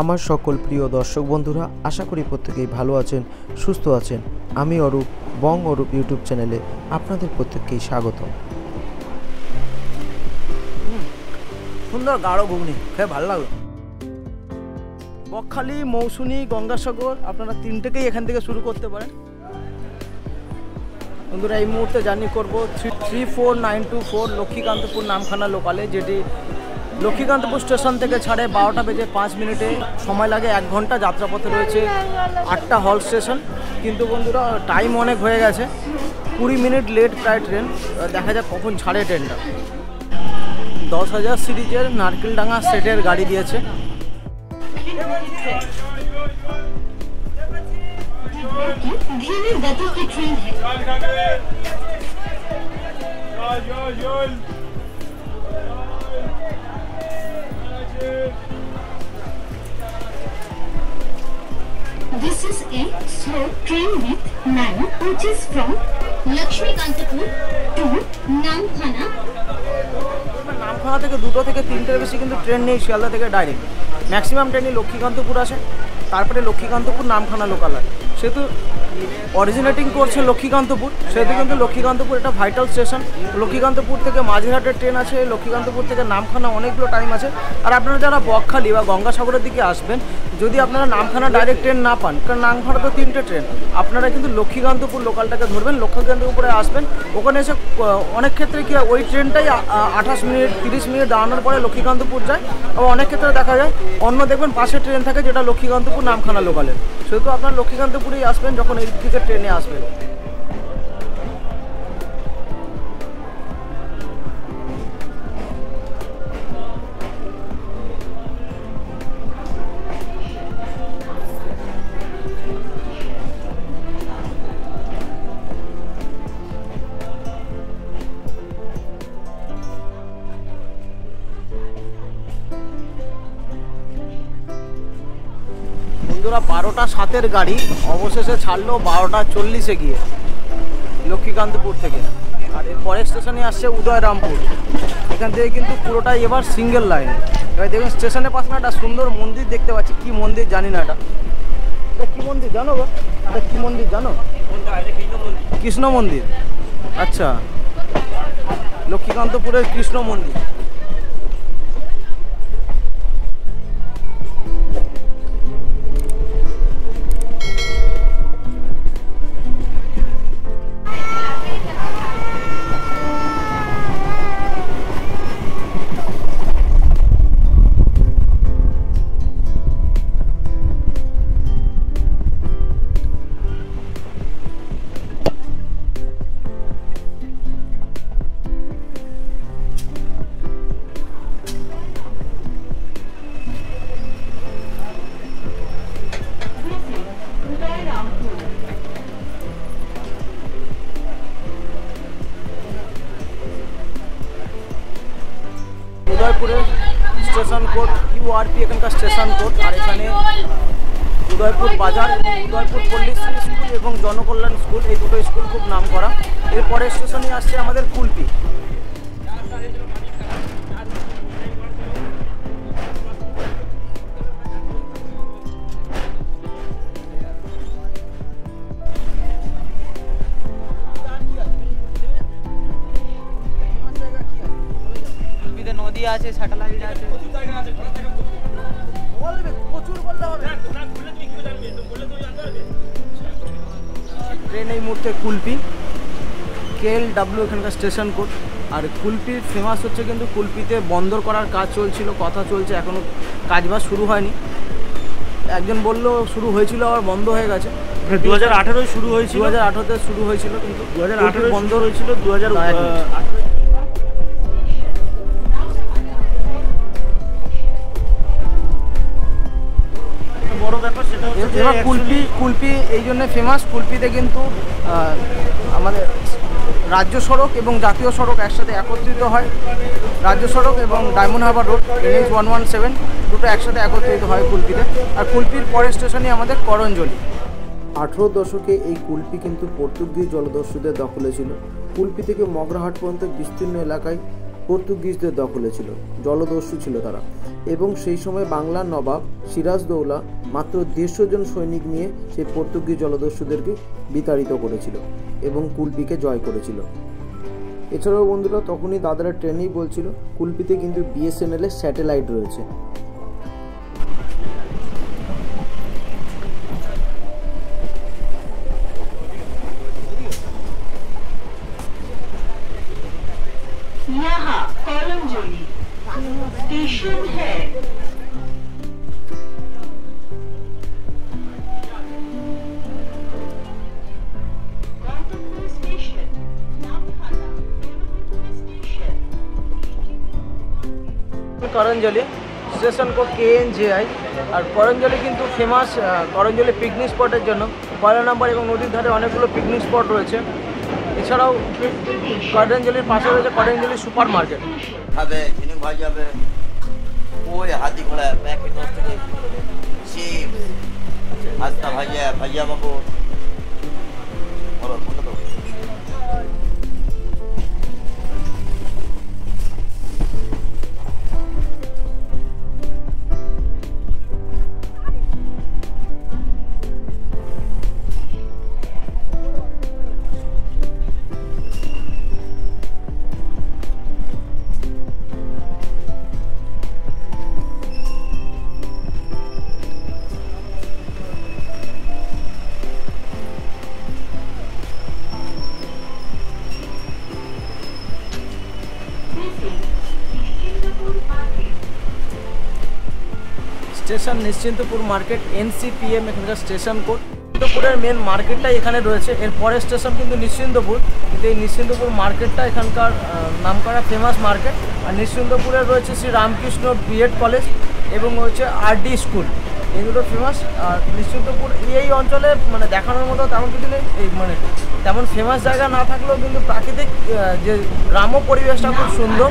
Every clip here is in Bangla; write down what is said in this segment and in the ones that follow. आमार सकल प्रिय दर्शक बंधुरा आशा करी प्रत्येकेई भालो आछेन सुस्थ आछेन। आमी अरूप बंग अरूप यूट्यूब चैनेले आपनादेर प्रत्येककेई स्वागतम। सुंदर गाढ़ो घुगनी खेয়ে भालो लागलो। बकखाली मौसुमी गंगासागर आपनारा तीनटेकेई एखान थेके शुरू करते पारेन। बंधुरा এই মুহূর্তে জার্নি করব 34924 लक्ष्मीकान्तपुर नामखाना लोकाले, जेटी लक्ष्मीकान्तपुर स्टेशन থেকে ছাড়ে 12টা বেজে 5 মিনিটে। সময় লাগে 1 ঘন্টা। যাত্রাপথে রয়েছে 8টা হল স্টেশন, কিন্তু বন্ধুরা টাইম অনেক হয়ে গেছে, 20 মিনিট লেট প্রায় ট্রেন। দেখা যাক কখন ছাড়ে ট্রেনটা। 10,000 সিরিজের নারকেলডাঙ্গা সেটের গাড়ি দিয়েছে। धीमी गति की ट्रेन है। This is a slow train with man which is from Lakshmikantapur to Namkhana। Namkhana থেকে 2 থেকে 3টার বেশি কিন্তু ট্রেন নেই। Sealdah থেকে ডাইরেক্ট ম্যাক্সিমাম ট্রেনই লক্ষ্মীকান্তপুর আসে, তারপরে লক্ষ্মীকান্তপুর নামখানা লোকাল হয়। সেহেতু অরিজিনেটিং করছে লক্ষ্মীকান্তপুর, সেহেতু কিন্তু লক্ষ্মীকান্তপুর একটা ভাইটাল স্টেশন। লক্ষ্মীকান্তপুর থেকে মাঝিহাটের ট্রেন আছে, লক্ষ্মীকান্তপুর থেকে নামখানা অনেকগুলো টাইম আছে। আর আপনারা যারা বকখালি বা গঙ্গাসাগরের দিকে আসবেন, যদি আপনারা নামখানা ডাইরেক্ট ট্রেন না পান, কারণ নামখানা তো 3টে ট্রেন, আপনারা কিন্তু লক্ষ্মীকান্তপুর লোকালটাকে ধরবেন, লক্ষ্মীকান্তপুরে আসবেন। ওখানে এসে অনেক ক্ষেত্রে কি ওই ট্রেনটাই 28 মিনিট 30 মিনিট দাঁড়ানোর পরে লক্ষ্মীকান্তপুর যায়। আবার অনেক ক্ষেত্রে দেখা যায় অন্য দেখবেন পাশে ট্রেন থাকে যেটা লক্ষ্মীকান্তপুর নামখানা লোকালের, সেহেতু আপনারা লক্ষ্মীকান্তপুরেই আসবেন যখন এই দিকে ট্রেনে আসবেন। বন্ধুরা 12টা 7-এর গাড়ি অবশেষে ছাড়লো 12টা 40-এ গিয়ে লক্ষ্মীকান্তপুর থেকে। আর এরপরের স্টেশনে আসছে উদয়রামপুর। এখান থেকে কিন্তু পুরোটাই এবার সিঙ্গেল লাইন। এবার দেখুন স্টেশনের পাশে একটা সুন্দর মন্দির দেখতে পাচ্ছি, কি মন্দির জানি না। এটা কী মন্দির জানো? এটা কী মন্দির জানো? কৃষ্ণ মন্দির। আচ্ছা, লক্ষ্মীকান্তপুরের কৃষ্ণ মন্দির। উদয়পুরের স্টেশন কোড URP এখানকার স্টেশন কোড। আর এখানে উদয়পুর বাজার, উদয়পুর পল্লিশ্রী স্কুল এবং জনকল্যাণ স্কুল, এই দুটো স্কুল খুব নাম করা। এরপরের স্টেশনে আসছে আমাদের কুলপি। আছে স্যাটেলাইট আছে, প্রচুর জায়গা আছে, প্রচুর বলতে হবে। ট্রেন এই মুহূর্তে কুলপি KLW এখানকার স্টেশন কোড। আর কুলপির ফেমাস হচ্ছে কিন্তু কুলপিতে বন্দর করার কাজ চলছিল, কথা চলছে, এখনও কাজবাজ শুরু হয়নি। একজন বললো শুরু হয়েছিল আবার বন্ধ হয়ে গেছে। 2018-য় শুরু হয়েছিল, 2018-তে শুরু হয়েছিল, কিন্তু 2018-য় বন্ধ হয়েছিল। 2018 এবার কুলপি। কুলপি এই জন্যে ফেমাস, কুলপিতে কিন্তু আমাদের রাজ্য সড়ক এবং জাতীয় সড়ক একসাথে একত্রিত হয়। রাজ্য সড়ক এবং ডায়মন্ড হারবার রোড NH-117 দুটো একসাথে একত্রিত হয় কুলপিতে। আর কুলপির পরের স্টেশনই আমাদের করঞ্জলি। 18 দশকে এই কুলপি কিন্তু পর্তুগিজ জলদস্যুদের দখলে ছিল। কুলপি থেকে মগরাহাট পর্যন্ত বিস্তীর্ণ এলাকায় पोर्तुगीजदेर दखले छिलो, जलदस्यु छिलो तारा एबं सेई समय बांगलार नवाब सिराजदौला मात्र 150 जन सैनिक निये सेई पोर्तुगीज जलदस्युदेरके विताड़ित करेछिलो एबं कुलपीके जय करेछिलो। एछाड़ाओ बंधुरा तखोनी दादारा ट्रेनेई बोलछिलो कुलपीते किन्तु BSNL एर सैटेलाइट रयेछे। स्टेशन है करंजलि स्टेशन को KNJI और करंजलि किन्तु फेमस करंजलि पिकनिक स्पटर जो पहला नम्बर और नदी धारे अनेकगुलो पिकनिक स्पट रही है। এছাড়াও করঞ্জলির পাশে রয়েছে করঞ্জলি সুপার মার্কেট। খাবে জিনিস ভাই যাবে ওই হাতি ঘোড়া প্যাকেট করতে চিপ আস্তা ভাইয়া ভাইয়া বাবু বলো কত দাও। स्टेशन निश्चिंतपुर मार्केट NCPM एखानकार स्टेशन कोड। निश्चिंतपुर मेन मार्केटटाई एखाने रयेछे, एरपर स्टेशन किन्तु निश्चिंतपुर, किन्तु निश्चिंतपुर मार्केटटा एखानकार नामकरा फेमस मार्केट। और निश्चिंतपुरे रयेछे श्री रामकृष्ण बीएड कलेज एबं रयेछे RD स्कूल, एगुलो फेमस। और निश्चिंतपुर एई अंचले माने देखानोर मतो तेमन किछु नेई, माने तेमन फेमस जायगा ना थाकलेओ किन्तु प्राकृतिक जे ग्राम्य परिवेशटा खूब सुंदर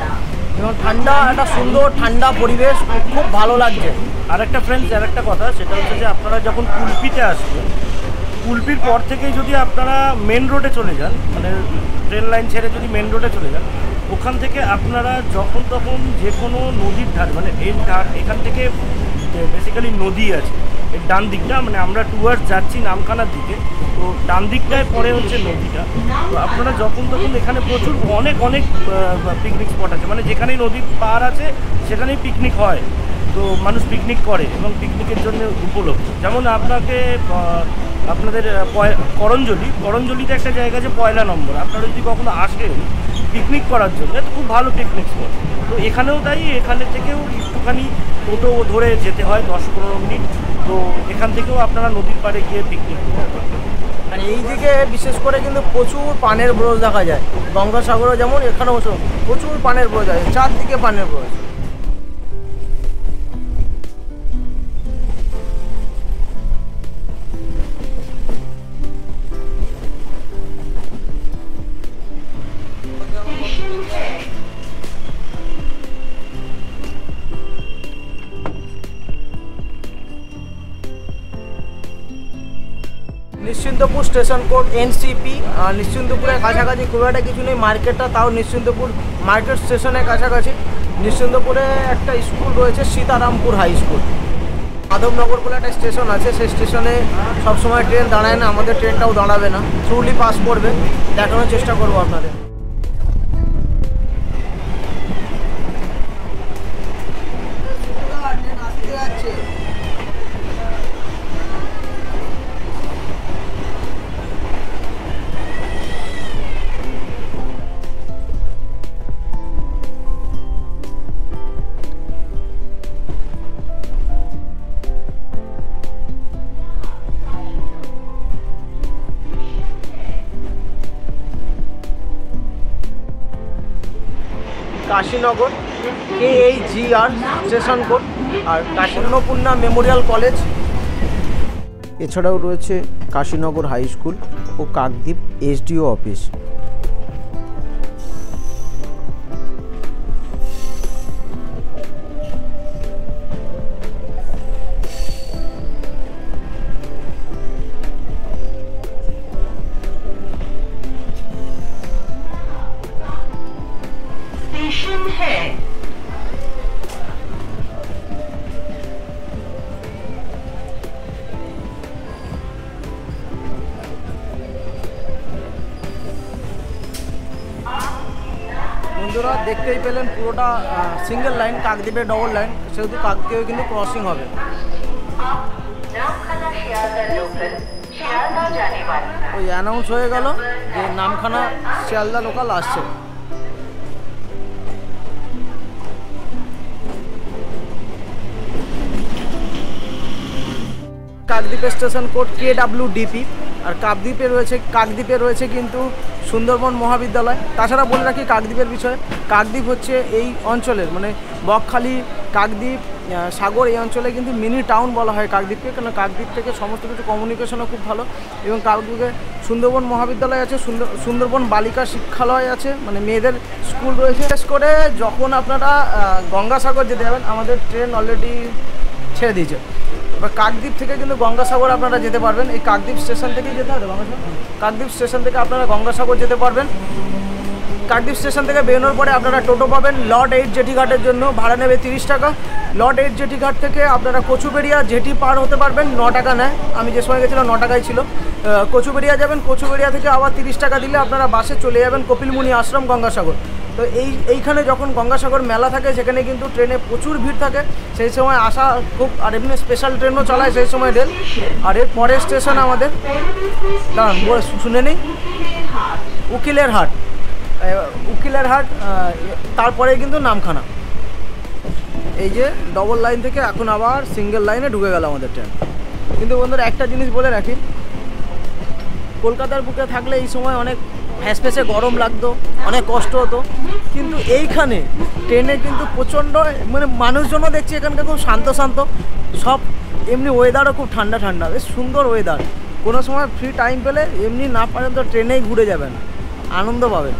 এবং ঠান্ডা, একটা সুন্দর ঠান্ডা পরিবেশ, খুব ভালো লাগছে। আর একটা ফ্রেন্ডস আর একটা কথা, সেটা হচ্ছে যে আপনারা যখন কুলপিতে আসবেন, কুলপির পর থেকেই যদি আপনারা মেন রোডে চলে যান, মানে ট্রেন লাইন ছেড়ে যদি মেন রোডে চলে যান, ওখান থেকে আপনারা যখন তখন যে কোনো নদীর ধার, মানে এর ধার, এখান থেকে বেসিক্যালি নদী আছে এর ডান দিকটা, মানে আমরা টুয়ার্স যাচ্ছি নামখানার দিকে, তো ডান দিকটায় পরে হচ্ছে নদীটা। তো আপনারা যখন তখন এখানে প্রচুর অনেক অনেক পিকনিক স্পট আছে, মানে যেখানেই নদীর পার আছে সেখানেই পিকনিক হয়, তো মানুষ পিকনিক করে এবং পিকনিকের জন্য উপলব্ধ। যেমন আপনাকে আপনাদের করঞ্জলি, করঞ্জলিতে একটা জায়গা আছে পয়লা নম্বর, আপনারা যদি কখনো আসেন পিকনিক করার জন্য, তো খুব ভালো পিকনিক স্পট। তো এখানেও তাই, এখানে থেকেও একটুখানি টোটো ধরে যেতে হয় 10-15 মিনিট, তো এখান থেকেও আপনারা নদীর পাড়ে গিয়ে পিকনিক করতে পারবেন। আর এইদিকে বিশেষ করে কিন্তু প্রচুর পানের ব্রোজ দেখা যায়, গঙ্গাসাগরও যেমন, এখানেও প্রচুর পানের ব্রোজ আছে, চারদিকে পানের ব্রোজ। Nischintapur station code NCP। Nischintapur काछाकाछि खूब एक किछु नेই मार्केटटा, ताओ निश्चिंतपुर मार्केट स्टेशन काछाकाछि। निश्चिंतपुरे एक स्कूल रयेछे सीतारामपुर हाई स्कूल, माधवनगर बोले एक स्टेशन आछे, सेई स्टेशने सब समय ट्रेन दाड़ाय ना, आमादेर ट्रेनटाओ दाड़ाबे ना, ट्रुली पास करबे, देखानोर चेष्टा करब आपनादेर। काशीनगर KAGR स्टेशन कोड और काशन्नपूर्णा मेमोरियल कलेज। एछाड़ाओ रयेछे काशीनगर हाई स्कूल और काकद्वीप SDO अफिस। बंधुरा देखते ही पेलें पुरोटा सिंगल लाइन काकद्वीपे डबल लाइन सेहेतु काकद्वीपे किन्तु क्रसिंग होबे। नामखाना सियालदा लोकल सियालदा जाने वाली ओई अनाउंस होये गेलो जे नामखाना सियालदा लोकल आसछे। काकद्वीप स्टेशन कोड KWDP और काकद्वीपे रयेछे किन्तु सुंदरबन महाविद्यालय। ताछाड़ा बोले रखी काकद्वीपर विषय काकद्वीप हे अंचल मैं बकखाली काकद्वीप सागर ये अंचले क्योंकि मिनि टाउन बला है काकद्वीप के क्या काकद्वीप के समस्त किछु कम्युनिकेशनও खूब भलो और काकद्वीपे सुंदरबन महाविद्यालय आछे सुंदरबन बालिका शिक्षालय आछे माने मेयेदेर स्कूल रयेछे। विशेष करे जखन आपनारा गंगासागर जेते जाबेन आमादेर ट्रेन अलरेडी छेड़े दियेछे এবার কাকদ্বীপ থেকে কিন্তু গঙ্গাসাগর আপনারা যেতে পারবেন। এই কাকদ্বীপ স্টেশন থেকে যেতে হবে গঙ্গাসাগর। কাকদ্বীপ স্টেশন থেকে আপনারা গঙ্গাসাগর যেতে পারবেন। কাকদ্বীপ স্টেশন থেকে বেরোনোর পরে আপনারা টোটো পাবেন লট 8 জেটি ঘাটের জন্য ভাড়া নেবে 30 টাকা। লট 8 জেটি ঘাট থেকে আপনারা কচুবেড়িয়া জেটি পার হতে পারবেন 9 টাকা নেয়। আমি যে সময় গেছিলাম 9 টাকাই ছিল। কচুবেড়িয়া যাবেন, কচুবেড়িয়া থেকে আবার 30 টাকা দিলে আপনারা বাসে চলে যাবেন কপিলমুনি আশ্রম গঙ্গাসাগর। तो यहीखने जो गंगासागर मेला थे क्योंकि ट्रेने प्रचुर भीड़ थे से समय आसा खूब और एमने स्पेशल ट्रेनों चलाए से समय रेल और एर पर स्टेशन हमारे दान शुने नहीं उकिलर हाट तारपरे किन्तु नामखाना ये डबल लाइन थे एखन आबार सिंगल लाइने ढुके गेल आमादेर ट्रेन। किन्तु बंधुरा एक जिनिस बोले राखी कलकातार बुके थाकले एई समय अनेक फैस फैसे गरम लागत अनेक कष्ट हतो किन्तु एइखाने ट्रेने किन्तु प्रचंड माने मानुषजनও देखछि एखानकार खूब शांत शांत सब एमनी वेदारও खूब ठंडा ठंडा बेश सुंदर वेदार। कोनो समय फ्री टाइम पेले एमनी ना पारेन तो ट्रेनेই घुरे যাবেন आनंद পাবেন।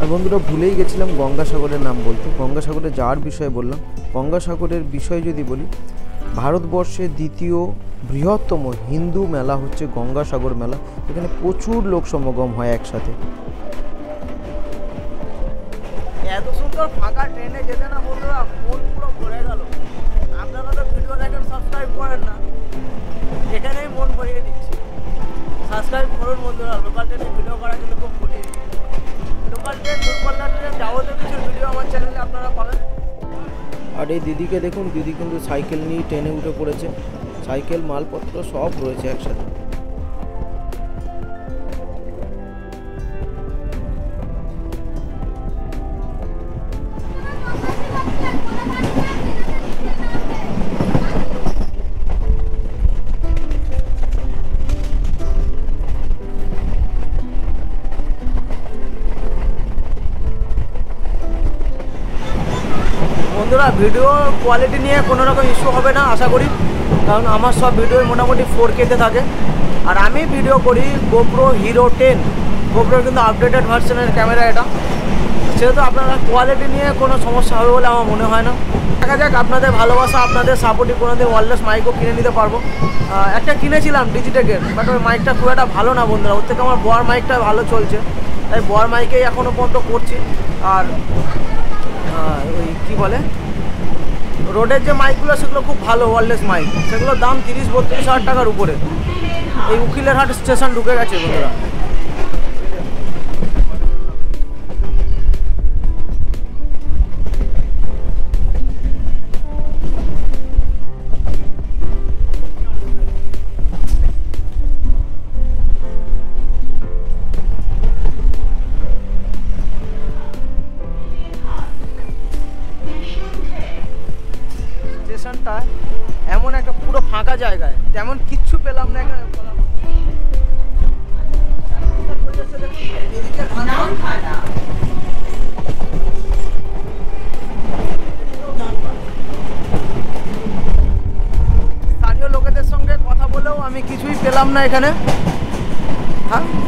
আর বন্ধুরা ভুলেই গেছিলাম গঙ্গাসাগরের নাম বলতে। গঙ্গাসাগরে যাওয়ার বিষয়ে বললাম। গঙ্গাসাগরের বিষয় যদি বলি ভারতবর্ষের দ্বিতীয় बृहत्तम हिंदू मेला होच्छे गंगासागर मेला। एखाने प्रचुर लोक समागम है एक साथे एत सुंदर फाका ट्रेने जेते ना बंधुरा मन पुरो भरे गेल। आपनारा तो भिडियो देखें सबसक्राइब करें ना एखानेई मन भरिए दिच्छे। सबसक्राइब करुन बंधुरा। लोकल ट्रेने भिडियो करा किन्तु खूब कठिन। लोकल ट्रेन दुर्घटना ट्रेन जाबतीय किछु भिडियो आमार चैनेले आपनारा पाबेन। और ये दीदी के देखुन दीदी किन्तु साइकेल निये ट्रेने उठे पड़ेछे। साइकेल मालपत्र सब रही है एक साथ। बंधुरा भिडियो क्वालिटी नहीं कोनो रकम इश्यू होबे ना आशा करी कारण आमार सब भिडियो मोटामुटी 4K ते थाके। और आमी भिडियो करी गोप्रो Hero 10 गोप्रो किन्तु आपडेटेड भार्सनेर कैमेरा एटा सेहेतु आपनारा क्वालिटी निये कोनो समस्या होबे बोले आमार मने हय ना। देखा जाक आपनादेर भालोबासा आपनादेर सापोर्टे कोनोदिन वायरलेस माइकও किने निते पारबो। एकटा किनेছিলাম डिजिटेकेर बाट ओই माइकটা খুব একটা ভালো না বন্ধুরা। ওর থেকে আমার বর মাইকটা ভালো চলছে তাই বর মাইকেই এখনো পর্যন্ত করছি। আর ওই কি বলে रोडर जो माइकगुलो सेगुलो खूब भालो वायरलेस माइक सेगुलोर दाम 30-32 हज़ार टाकार उपरे। ये उकिलर हाट स्टेशन ढुके गेछे बंधुरा।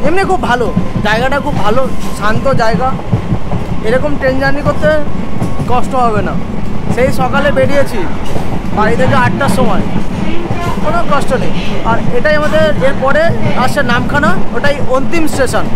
एमনি खूब भलो जैगा खूब भलो शांत जैगा एरकम ट्रेन जार्नी करते कष्ट होबे ना। से सकाले बेरिएছি বাড়ি থেকে 8টার সময় কোনো কষ্ট নেই। আর এটাই আমাদের এরপরে আসছে নামখানা ওটাই अंतिम স্টেশন।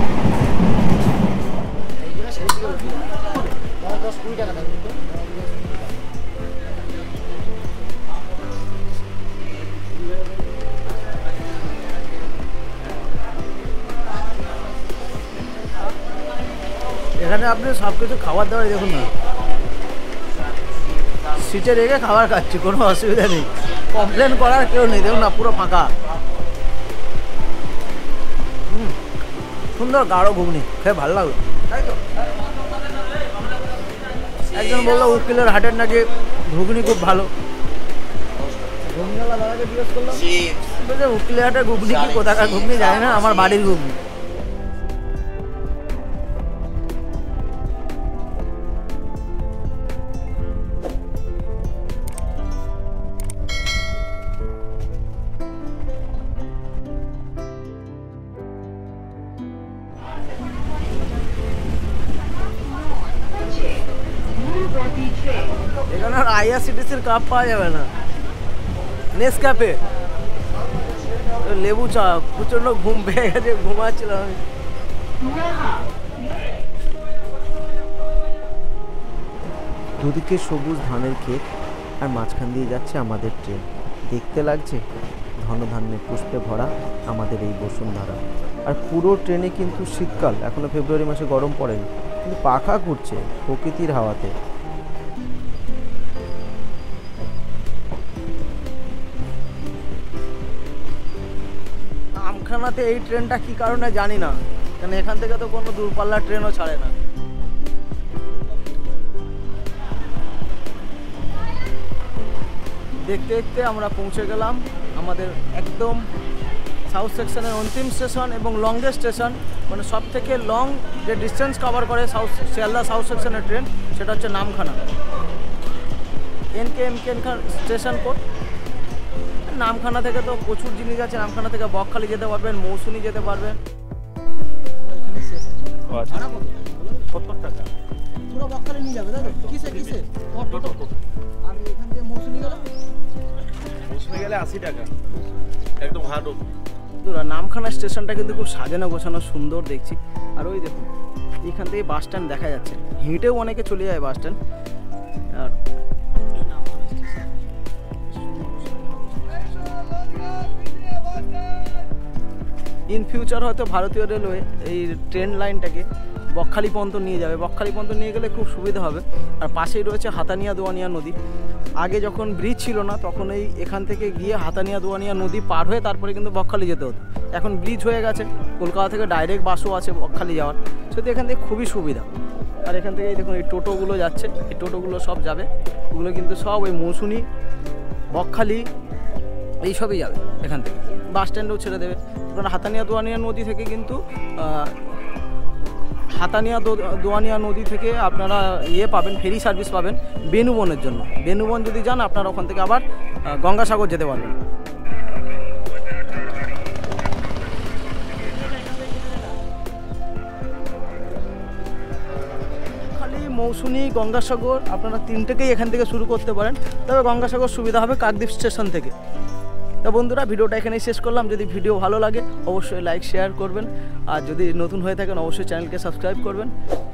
এখানে আপনি সব কিছু খাবার দাবার দেখুন না, সিটে রেখে খাবার খাচ্ছি, কোনো অসুবিধা নেই, কমপ্লেন করার কেউ নেই। দেখুন না পুরো ফাঁকা, সুন্দর গাঢ় ঘুগনি খেয়ে ভালো লাগলো। তাই তো একজন বললো উকিলের হাটের নাকি ঘুগনি খুব ভালো, ঘুগনিওয়ালা দাদাকে জিজ্ঞেস করলাম বলছে উকিলের হাটের ঘুগনি কি কোথাকার ঘুগনি জানি না, আমার বাড়ির ঘুগনি। আইআরসিটিসির কাপ পাওয়া যাবে না, নেসক্যাফে লেবু চা, প্রচন্ড ঘুম পেয়ে গেছে, ঘুমাচ্ছিলাম আমি। দুদিকে সবুজ ধানের ক্ষেত আর মাঝখান দিয়ে যাচ্ছে আমাদের ট্রেন, দেখতে লাগছে ধনধান্যের পুষ্পে ভরা আমাদের এই বসুন্ধরা। আর পুরো ট্রেনে কিন্তু শীতকাল, এখনো ফেব্রুয়ারি মাসে গরম পড়েনি, কিন্তু পাখা ঘুরছে প্রকৃতির হাওয়াতে। নামখানাতে এই ট্রেনটা কি কারণে জানি না, কারণ এখান থেকে তো কোনো দূরপাল্লার ট্রেনও ছাড়ে না। দেখতে দেখতে আমরা পৌঁছে গেলাম আমাদের একদম সাউথ সেকশনের অন্তিম স্টেশন এবং লংগেস্ট স্টেশন, মানে সব থেকে লং যে ডিস্টেন্স কভার করে সাউথ শিয়ালদা সাউথ সেকশনের ট্রেন, সেটা হচ্ছে Namkhana. NKMK station code. Namkhana থেকে তো প্রচুর জিনিস আছে, নামখানা থেকে বকখালি যেতে পারবেন, মৌসুনি যেতে পারবেন। নামখানা স্টেশনটা কিন্তু খুব সাজানো গোছানো সুন্দর দেখছি। আর ওই দেখুন এখান থেকে বাস স্ট্যান্ড দেখা যাচ্ছে, হেঁটেও অনেকে চলে যায় বাস স্ট্যান্ড। আর ইন ফিউচার হয়তো ভারতীয় রেলওয়ে এই ট্রেন লাইনটাকে বকখালি পর্যন্ত নিয়ে যাবে, বকখালি পর্যন্ত নিয়ে গেলে খুব সুবিধা হবে। আর পাশেই রয়েছে হাতানিয়া দোয়ানিয়া নদী, আগে যখন ব্রিজ ছিল না তখন এই এখান থেকে গিয়ে হাতানিয়া দোয়ানিয়া নদী পার হয়ে তারপরে কিন্তু বকখালি যেতে হতো, এখন ব্রিজ হয়ে গেছে। কলকাতা থেকে ডাইরেক্ট বাসও আছে বকখালি যাওয়ার, সেহেতু এখান থেকে খুবই সুবিধা। আর এখান থেকে দেখুন এই টোটোগুলো যাচ্ছে, এই টোটোগুলো সব যাবে, ওগুলো কিন্তু সব ওই মৌসুনি বকখালি এইসবই যাবে, এখান থেকে বাস স্ট্যান্ডেও ছেড়ে দেবে। কারণ হাতানিয়া দোয়ানিয়া নদী থেকে কিন্তু আপনারা ইয়ে পাবেন, ফেরি সার্ভিস পাবেন বেনুবনের জন্য। বেনুবন যদি যান আপনারা ওখান থেকে আবার গঙ্গাসাগর যেতে পারবেন। মৌসুনি গঙ্গাসাগর আপনারা তিনটেকেই এখান থেকে শুরু করতে পারেন, তবে গঙ্গাসাগর সুবিধা হবে কাকদ্বীপ স্টেশন থেকে। তো বন্ধুরা ভিডিওটা এখানেই শেষ করলাম, যদি ভিডিও ভালো লাগে অবশ্যই লাইক শেয়ার করবেন, আর যদি নতুন হয়ে থাকেন অবশ্যই চ্যানেলকে সাবস্ক্রাইব করবেন।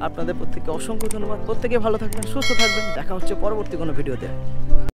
আপনাদের প্রত্যেককে অসংখ্য ধন্যবাদ, প্রত্যেকে ভালো থাকবেন, সুস্থ থাকবেন, দেখা হচ্ছে পরবর্তী কোনো ভিডিওতে।